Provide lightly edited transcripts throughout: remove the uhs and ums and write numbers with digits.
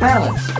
balance.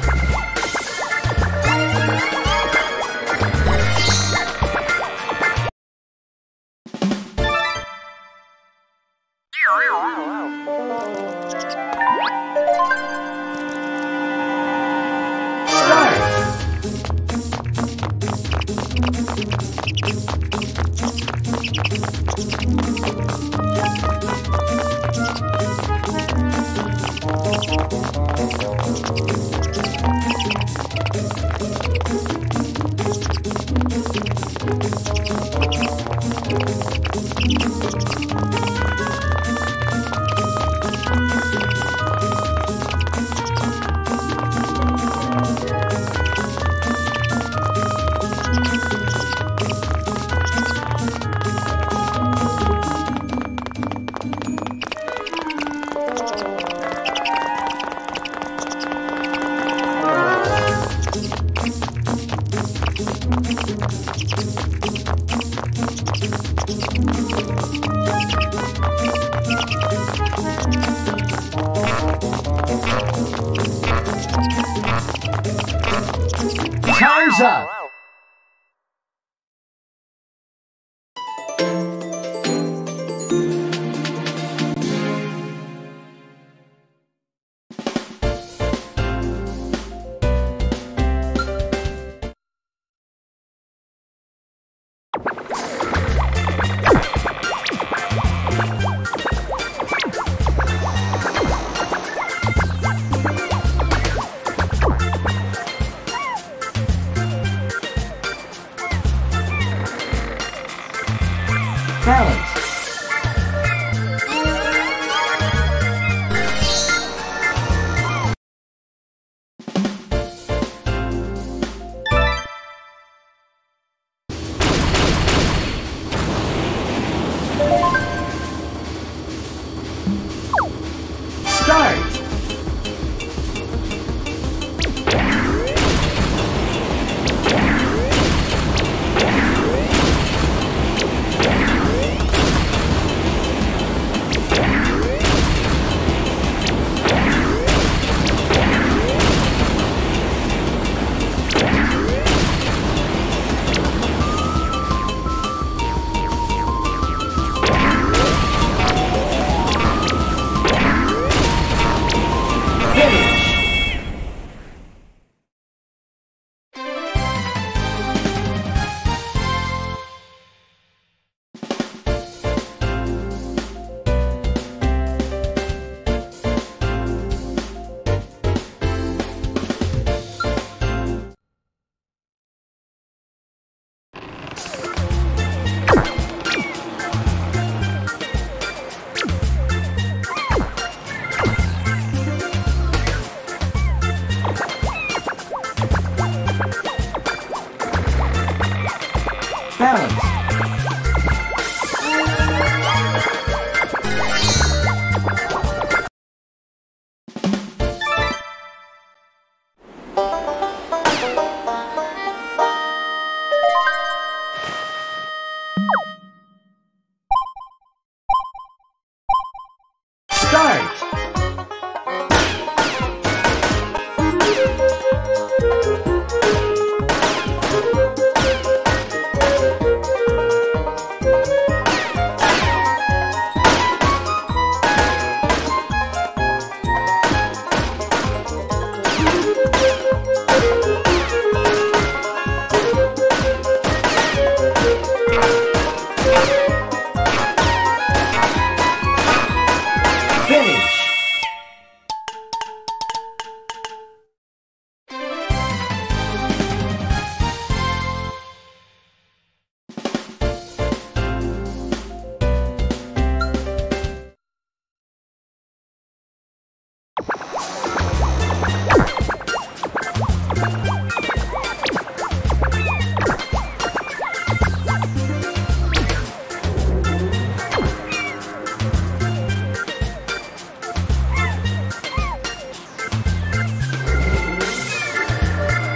Time's up!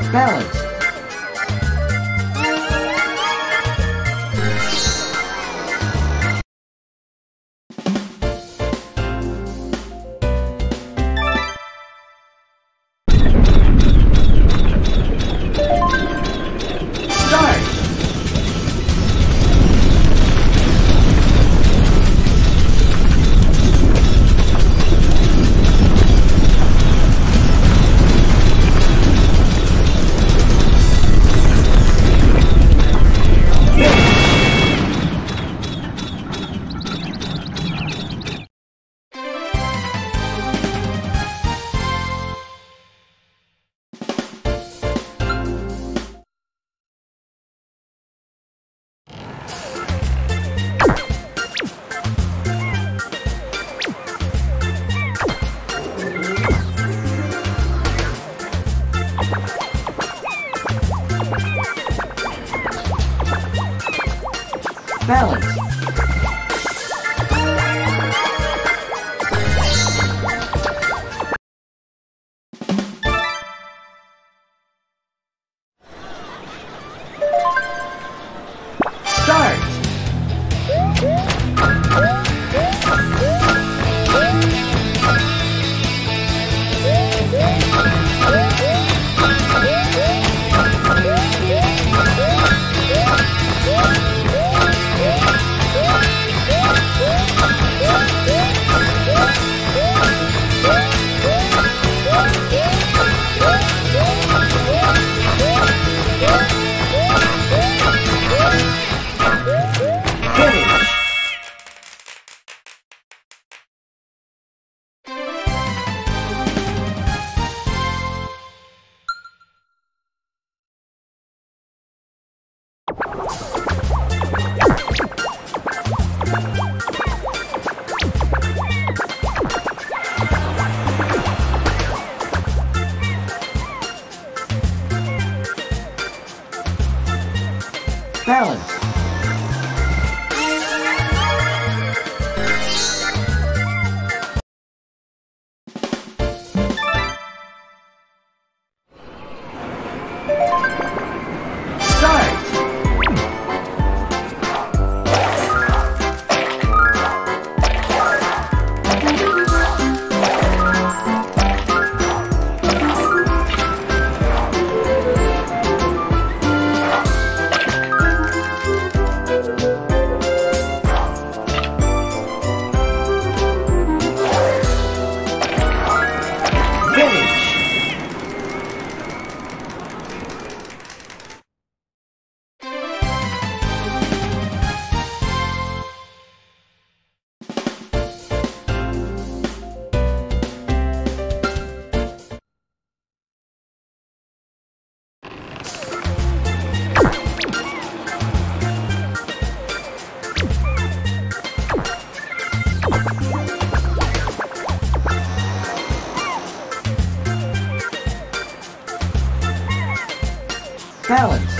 Balance. balance. Start. Balance. Balance.